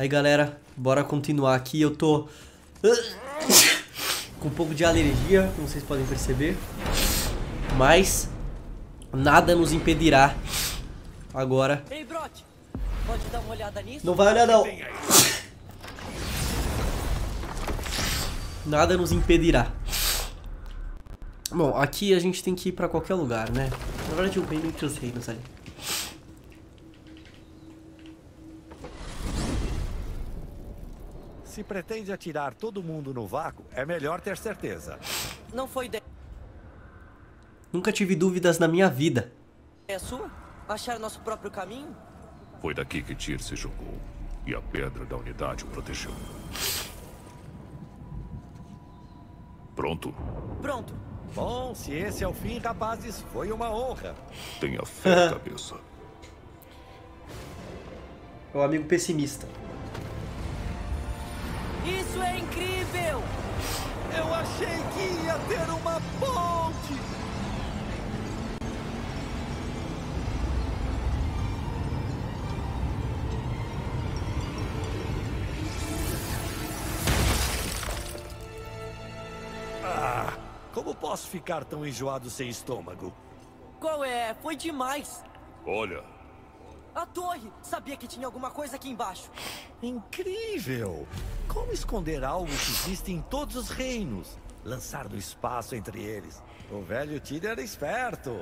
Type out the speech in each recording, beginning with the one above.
Aí galera, bora continuar aqui. Eu tô com um pouco de alergia, como vocês podem perceber, mas nada nos impedirá agora. Ei, Brot, pode dar uma olhada nisso? Não vai olhar não. Nada nos impedirá. Bom, aqui a gente tem que ir pra qualquer lugar, né? Na verdade eu venho entre os reinos ali. Se pretende atirar todo mundo no vácuo, é melhor ter certeza. Não foi ideia. Nunca tive dúvidas na minha vida. É sua? Achar nosso próprio caminho? Foi daqui que Tyr se jogou. E a pedra da unidade o protegeu. Pronto? Pronto. Bom, se esse é o fim, rapazes, foi uma honra. Tenha fé, cabeça. É um amigo pessimista. Isso é incrível! Eu achei que ia ter uma ponte! Ah, como posso ficar tão enjoado sem estômago? Qual é? Foi demais! Olha! A torre! Sabia que tinha alguma coisa aqui embaixo. Incrível! Como esconder algo que existe em todos os reinos? Lançar do espaço entre eles. O velho Tyr era esperto.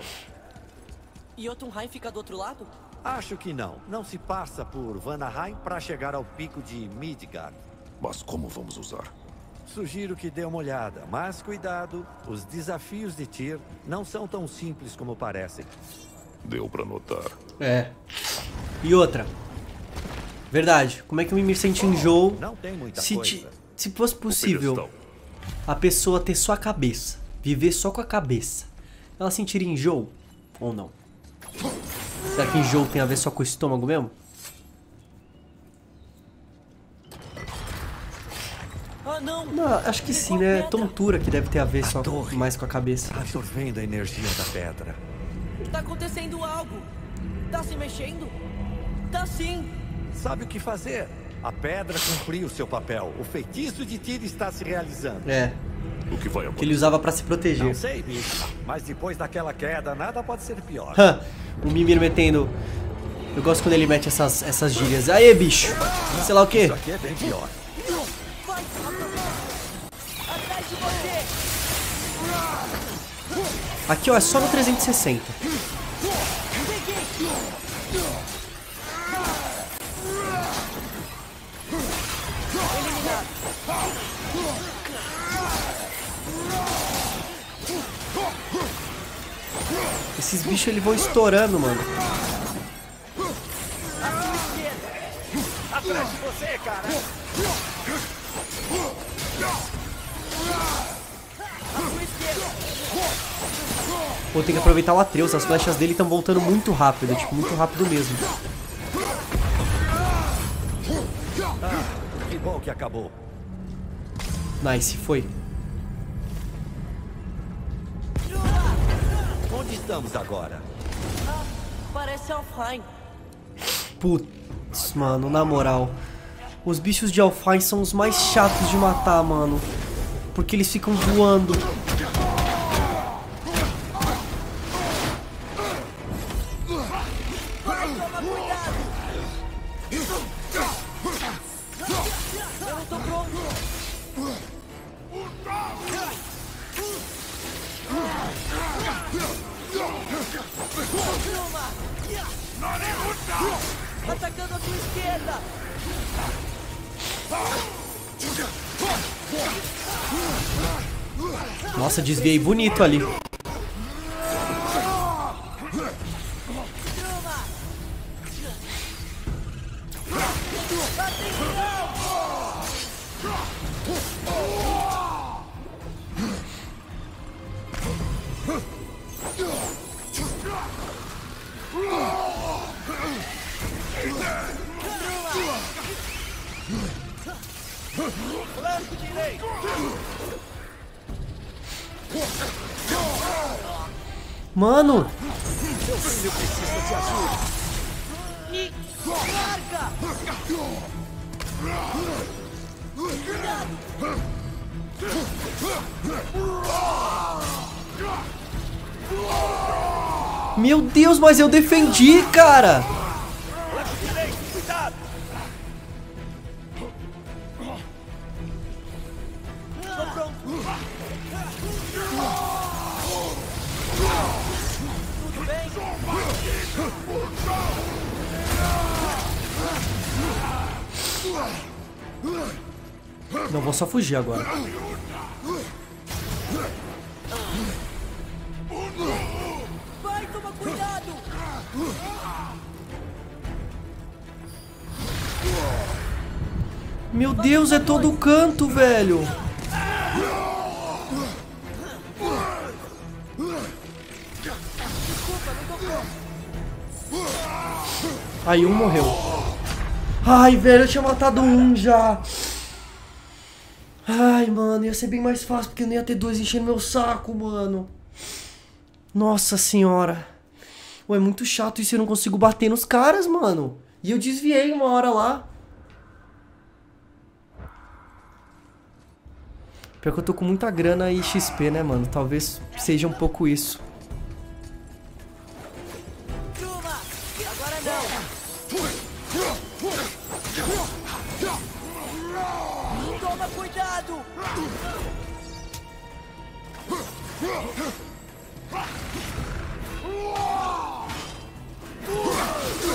E Jotunheim fica do outro lado? Acho que não. Não se passa por Vanaheim para chegar ao pico de Midgard. Mas como vamos usar? Sugiro que dê uma olhada, mas cuidado. Os desafios de Tyr não são tão simples como parecem. Deu pra notar. É. E outra. Verdade. Como é que o Mimir sente enjoo? Não tem muita coisa. Se fosse possível a pessoa ter só a cabeça, viver só com a cabeça, ela sentiria enjoo ou não? Será que enjoo tem a ver só com o estômago mesmo? Ah, não, acho que sim, né? Tontura que deve ter a ver só mais com a cabeça. Absorvendo a energia da pedra. Tá acontecendo algo. Tá se mexendo? Tá sim. Sabe o que fazer? A pedra cumpriu seu papel. O feitiço de Tyr está se realizando. É. O que foi? Que ele usava pra se proteger. Não sei, bicho. Mas depois daquela queda, nada pode ser pior. O Mimir metendo... Eu gosto quando ele mete essas gírias. Aê, bicho. Sei lá o quê. Isso aqui é bem pior. Vai, atrás de você. Aqui, ó. É só no 360. Esses bichos eles vão estourando, mano. Atrás de você, cara. Pô, tem que aproveitar o Atreus. As flechas dele estão voltando muito rápido. Tipo, muito rápido mesmo. Que bom que acabou. Nice, foi. Onde estamos agora? Ah, parece Alfheim. Putz, mano, na moral. Os bichos de Alfheim são os mais chatos de matar, mano. Porque eles ficam voando. Atacando a sua esquerda. Nossa, desviei bonito ali. Mano, seu filho precisa de ajuda. Me larga. Meu Deus, mas eu defendi, cara. Não, vou só fugir agora. Vai, toma cuidado. Meu Deus, é todo canto, velho. Aí um morreu. Ai, velho, eu tinha matado um já. Ai, mano, ia ser bem mais fácil, porque eu não ia ter dois enchendo meu saco, mano. Nossa senhora. Ué, é muito chato isso, eu não consigo bater nos caras, mano. E eu desviei uma hora lá. Pior que eu tô com muita grana e XP, né, mano? Talvez seja um pouco isso.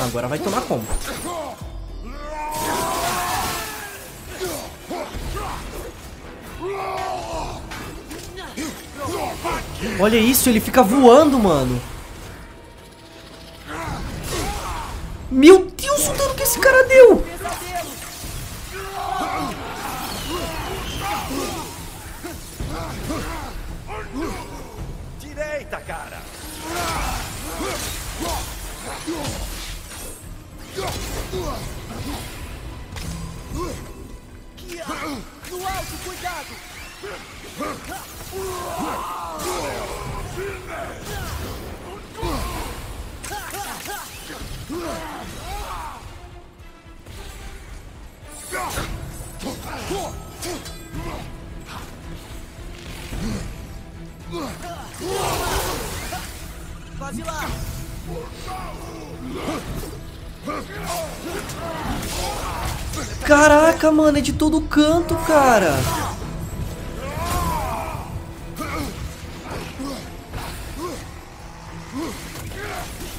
Agora vai tomar combo. Olha isso, ele fica voando, mano. Meu Deus, o dano que esse cara deu. Direita, cara. No alto, cuidado. Quase lá. Caraca, mano, é de todo canto, cara.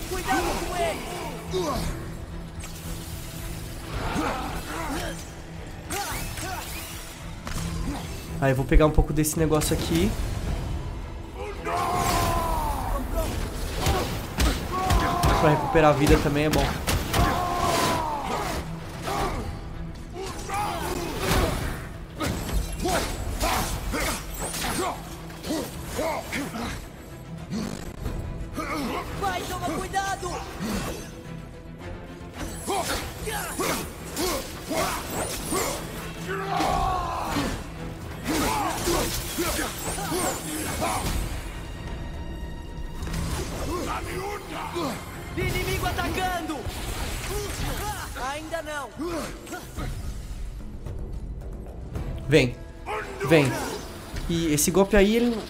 Cuidado com ele. Aí eu vou pegar um pouco desse negócio aqui. Pra recuperar a vida também é bom. Vai, toma cuidado. Inimigo atacando. Ainda não. Vem. Vem. E esse golpe aí, ele...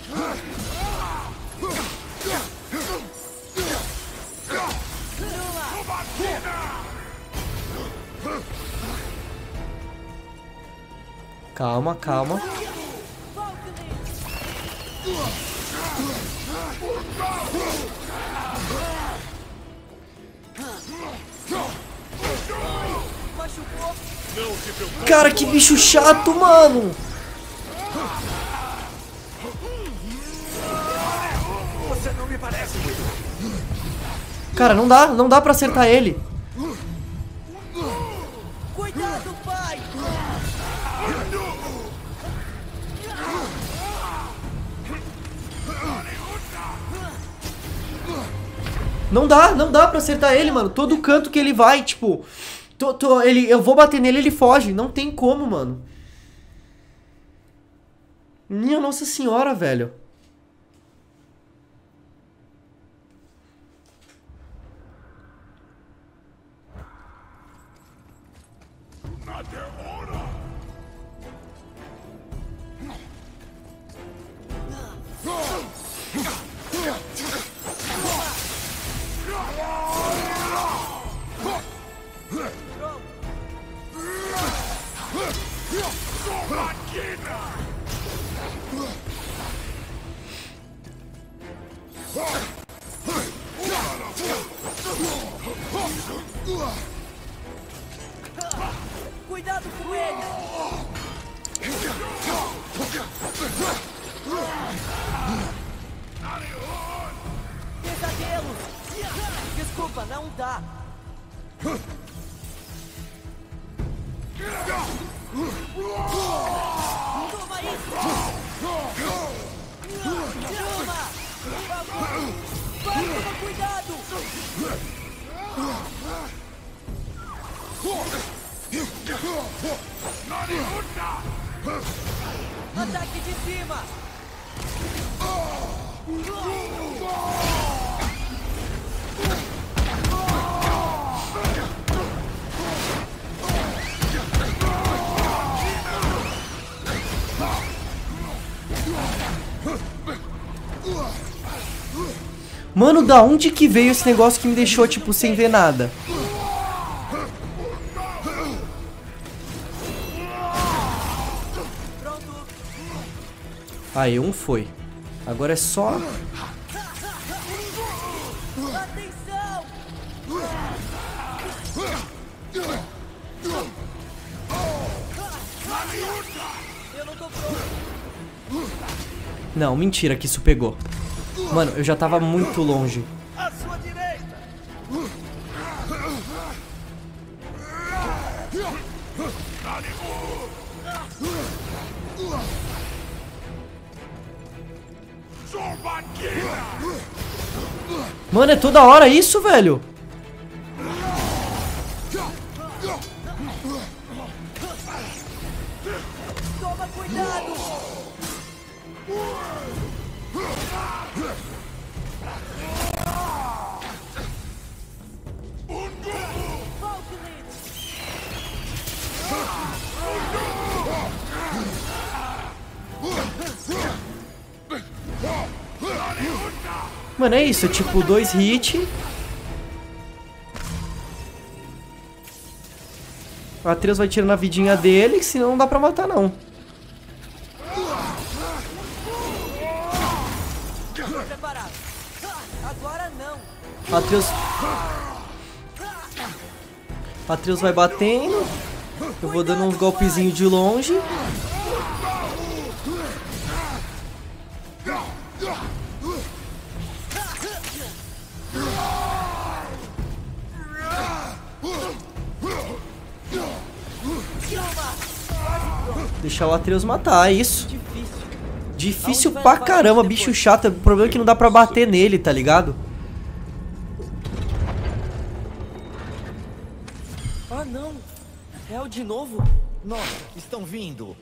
Calma, calma. Cara, que bicho chato, mano. Você não me parece. Cara, não dá pra acertar ele. Cuidado, pai. Não dá pra acertar ele, mano. Todo canto que ele vai, tipo... eu vou bater nele, ele foge. Não tem como, mano. Minha nossa senhora, velho. Cuidado com ele! Pesadelo! Desculpa, não dá! Toma isso! Toma! Por favor! Vai, toma cuidado! Ataque de cima! Mano, da onde que veio esse negócio que me deixou, tipo, sem ver nada? Aí, um foi. Agora é só... Atenção! Eu não tô pronto. Não, mentira que isso pegou. Mano, eu já tava muito longe. À sua direita. Mano, é toda hora isso, velho. Toma cuidado. Mano, é isso, é tipo 2 hits. O Atreus vai tirando a vidinha dele, senão não dá pra matar não. Atreus vai batendo. Eu vou dando uns golpezinhos de longe. Deixar o Atreus matar, é isso. Difícil pra caramba, bicho chato. O problema é que não dá pra bater nele, tá ligado? Ah não, é o de novo? Nossa, estão vindo.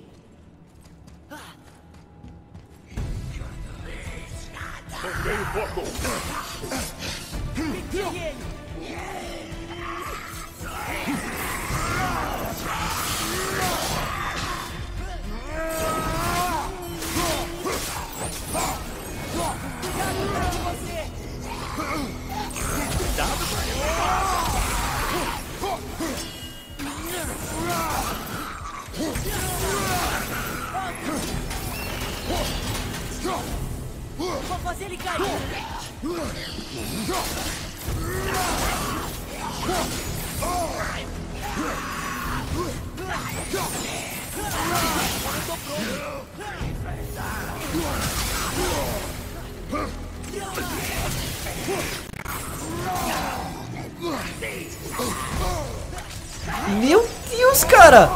Vou fazer ele cair. Meu Deus, cara!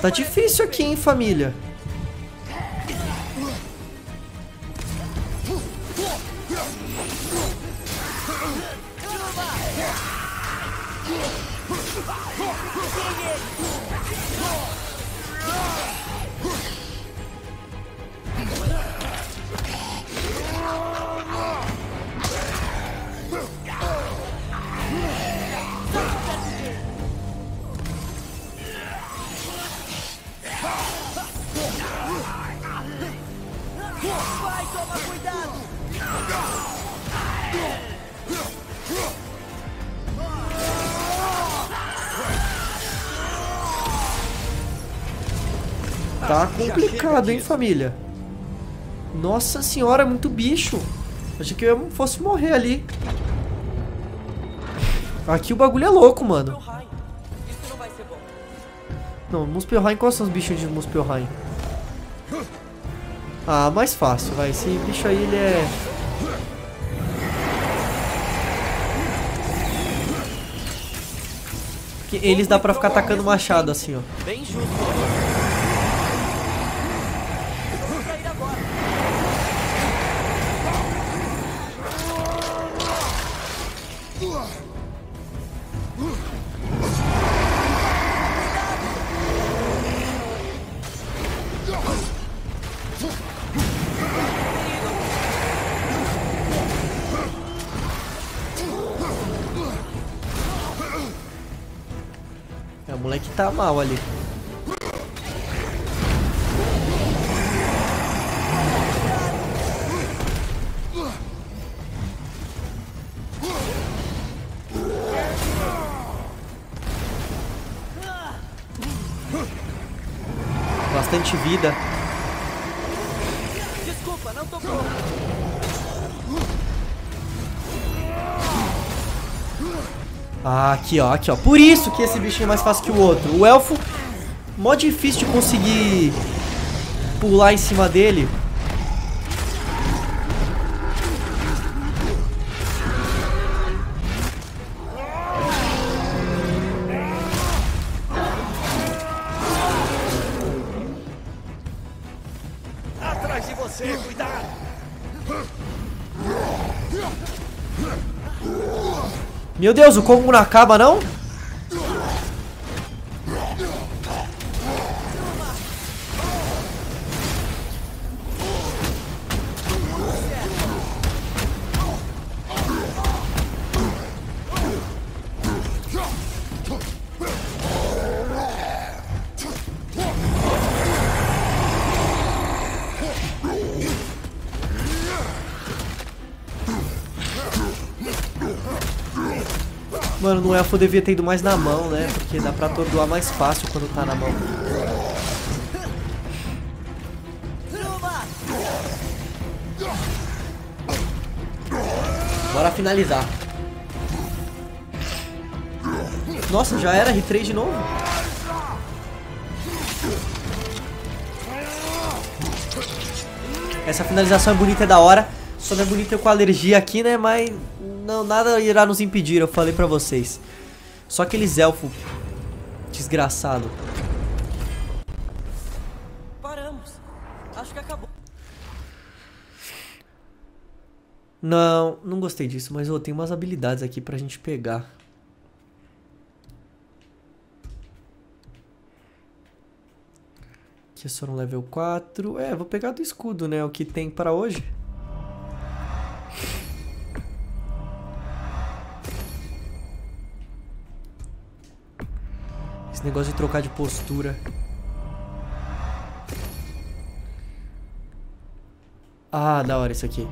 Tá difícil aqui, hein, família? Vai, toma cuidado! Tá complicado, hein, família? Nossa senhora, é muito bicho. Achei que eu fosse morrer ali. Aqui o bagulho é louco, mano. Não, Muspelheim, quais são os bichos de Muspelheim? Ah, mais fácil, vai. Esse bicho aí, ele é... Que eles dá pra ficar atacando machado assim, ó. Bem justo. Tá mal ali. Bastante vida. Desculpa, não tô bom. Ah, aqui ó, aqui ó. Por isso que esse bichinho é mais fácil que o outro. O elfo, mó difícil de conseguir pular em cima dele. Atrás de você, cuidado! Meu Deus, o combo não acaba, não? Mano, o elfo devia ter ido mais na mão, né? Porque dá pra atordoar mais fácil quando tá na mão. Bora finalizar. Nossa, já era R3 de novo? Essa finalização é bonita, é da hora. Só não é bonita eu com alergia aqui, né? Mas... não, nada irá nos impedir, eu falei pra vocês. Só aqueles elfos desgraçado. Paramos. Acho que acabou. Não, não gostei disso, mas eu tenho umas habilidades aqui pra gente pegar. Aqui é só no level 4. É, vou pegar do escudo, né? O que tem pra hoje. Esse negócio de trocar de postura. Ah, da hora isso aqui.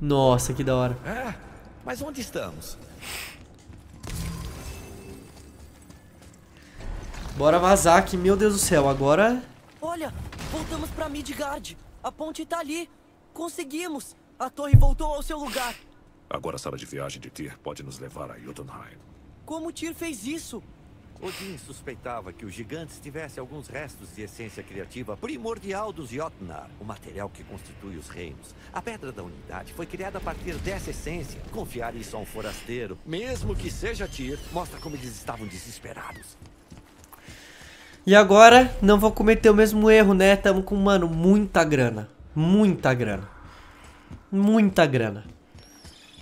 Nossa, que da hora. Ah, mas onde estamos? Bora vazar aqui, meu Deus do céu. Agora... olha, voltamos pra Midgard. A ponte tá ali. Conseguimos. A torre voltou ao seu lugar. Agora a sala de viagem de Tyr pode nos levar a Jotunheim. Como Tyr fez isso? Odin suspeitava que os gigantes tivessem alguns restos de essência criativa primordial dos Jotnar, o material que constitui os reinos. A pedra da unidade foi criada a partir dessa essência. Confiar isso a um forasteiro, mesmo que seja Tyr, mostra como eles estavam desesperados. E agora, não vou cometer o mesmo erro, né? Tamo com, mano, muita grana. Muita grana. Muita grana.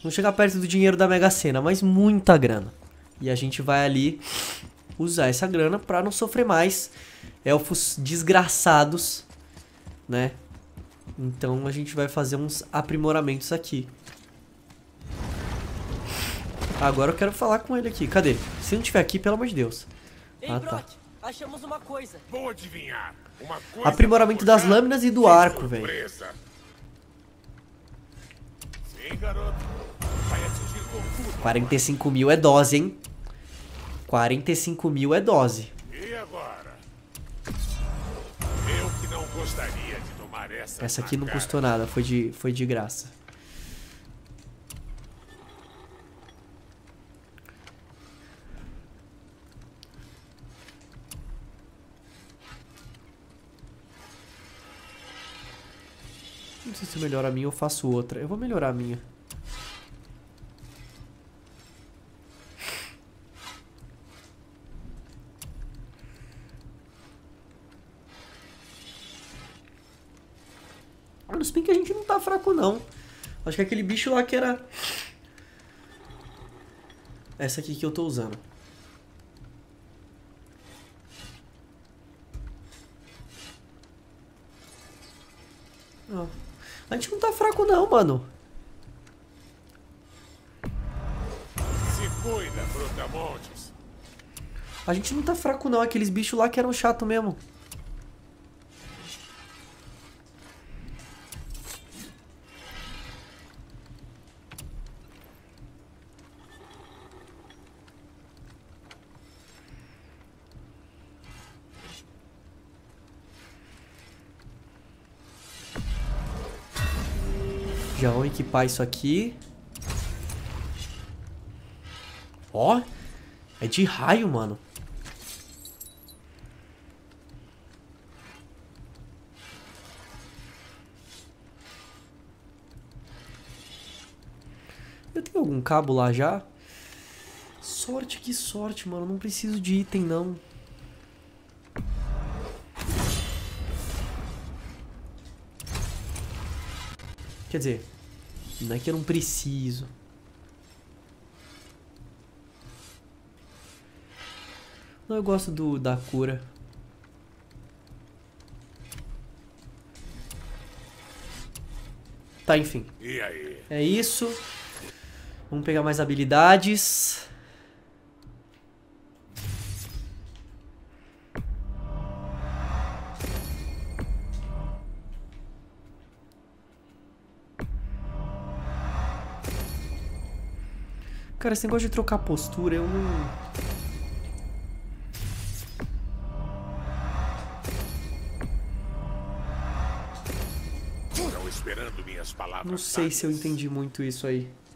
Não chegar perto do dinheiro da Mega Sena, mas muita grana. E a gente vai ali usar essa grana pra não sofrer mais elfos desgraçados, né? Então a gente vai fazer uns aprimoramentos aqui. Agora eu quero falar com ele aqui. Cadê? Se não tiver aqui, pelo amor de Deus. Ah, tá. Achamos uma coisa. Vou adivinhar. Uma coisa. Aprimoramento das lâminas e do arco, velho. 45.000 é dose, hein? 45.000 é dose. E agora? Eu que não gostaria de tomar essa. Essa aqui não custou nada, foi de graça. Não sei se eu melhoro a minha ou faço outra. Eu vou melhorar a minha. Olha, se bem que a gente não tá fraco, não. Acho que aquele bicho lá que era... Essa aqui que eu tô usando. Ó. A gente não tá fraco não, mano. Se cuida, Brutamontes. A gente não tá fraco não, aqueles bichos lá que eram chato mesmo. Já vamos equipar isso aqui. Ó, é de raio, mano. Eu tenho algum cabo lá já? Sorte, que sorte, mano. Não preciso de item, não. Quer dizer, não é que eu não preciso. Não, eu gosto da cura. Tá, enfim. E aí? É isso. Vamos pegar mais habilidades. Cara, esse negócio de trocar postura, eu não... Não sei se eu entendi muito isso aí.